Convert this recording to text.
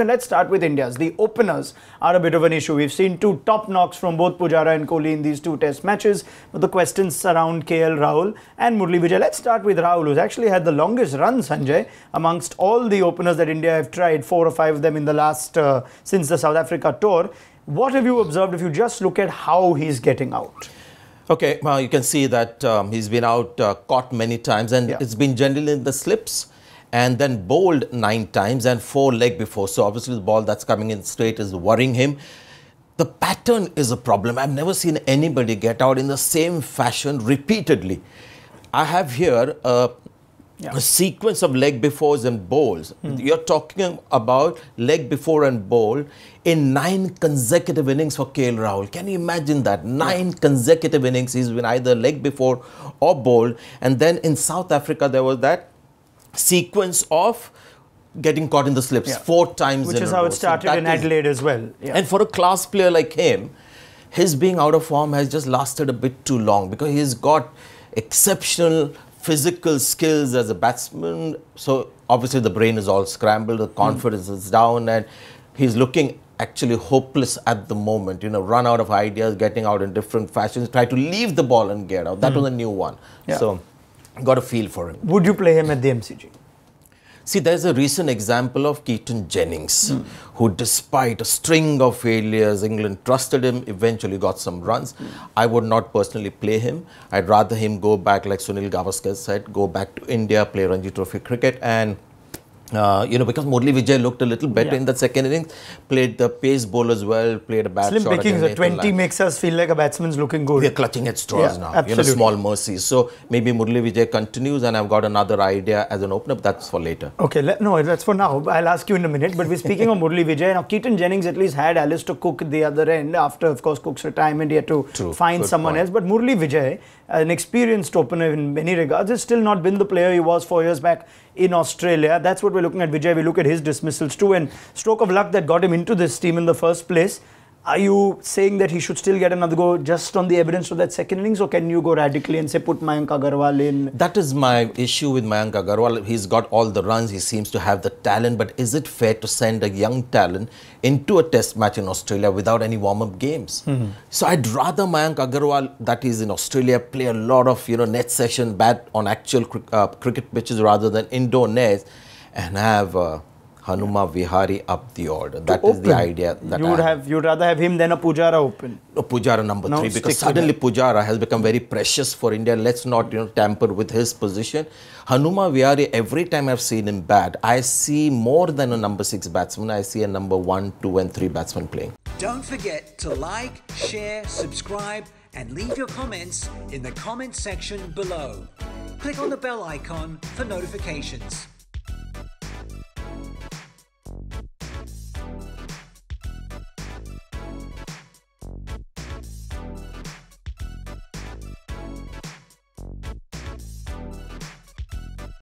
Then let's start with India's. The openers are a bit of an issue. We've seen two top knocks from both Pujara and Kohli in these two test matches, with the questions surround KL Rahul and Murali Vijay. Let's start with Rahul, who's actually had the longest run, Sanjay, amongst all the openers that India have tried, 4 or 5 of them in the last, since the South Africa tour. What have you observed if you just look at how he's getting out? Okay, well, you can see that he's been out caught many times, and it's been generally in the slips, and then bowled 9 times and 4 leg before. So obviously the ball that's coming in straight is worrying him. The pattern is a problem. I've never seen anybody get out in the same fashion repeatedly. I have here a sequence of leg befores and bowls. You're talking about leg before and bowl in 9 consecutive innings for KL Rahul. Can you imagine that? 9 consecutive innings he's been either leg before or bowled. And then in South Africa there was that sequence of getting caught in the slips 4 times in a row. Which is how it started in Adelaide as well. Yeah. And for a class player like him, his being out of form has just lasted a bit too long, because he's got exceptional physical skills as a batsman. So obviously the brain is all scrambled, the confidence is down, and he's looking actually hopeless at the moment, you know, run out of ideas, getting out in different fashions, try to leave the ball and get out. That was a new one. So got a feel for him. Would you play him at the MCG? See, there's a recent example of Keaton Jennings, who despite a string of failures, England trusted him, eventually got some runs. I would not personally play him. I'd rather him go back, like Sunil Gavaskar said, go back to India, play Ranji Trophy cricket. And, you know, because Murali Vijay looked a little better in the second innings, played the pace bowl as well, played a bad shot. Slim pickings at 20 makes us feel like a batsman's looking good. We're clutching at straws now, you know, small mercies. So maybe Murali Vijay continues, and I've got another idea as an opener, but that's for later. Okay, no, that's for now. I'll ask you in a minute, but we're speaking of Murali Vijay. Now, Keaton Jennings at least had Alistair Cook at the other end. After, of course, Cook's retirement, he had to find someone else. But Murali Vijay, an experienced opener in many regards, has still not been the player he was 4 years back in Australia. That's what we're looking at Vijay. We look at his dismissals too, and stroke of luck that got him into this team in the first place. Are you saying that he should still get another go just on the evidence of that second innings, or can you go radically and say put Mayank Agarwal in? That is my issue with Mayank Agarwal. He's got all the runs, he seems to have the talent, but is it fair to send a young talent into a test match in Australia without any warm-up games? So I'd rather Mayank Agarwal, that is in Australia, play a lot of, you know, net session, bat on actual cricket pitches rather than indoor nets, and have Hanuma Vihari up the order. That is the idea. That you'd rather have him than a Pujara open. No, Pujara number 3, because suddenly Pujara has become very precious for India. Let's not, you know, tamper with his position. Hanuma Vihari, every time I've seen him bat, I see more than a number 6 batsman. I see a number 1, 2, and 3 batsman playing. Don't forget to like, share, subscribe, and leave your comments in the comment section below. Click on the bell icon for notifications.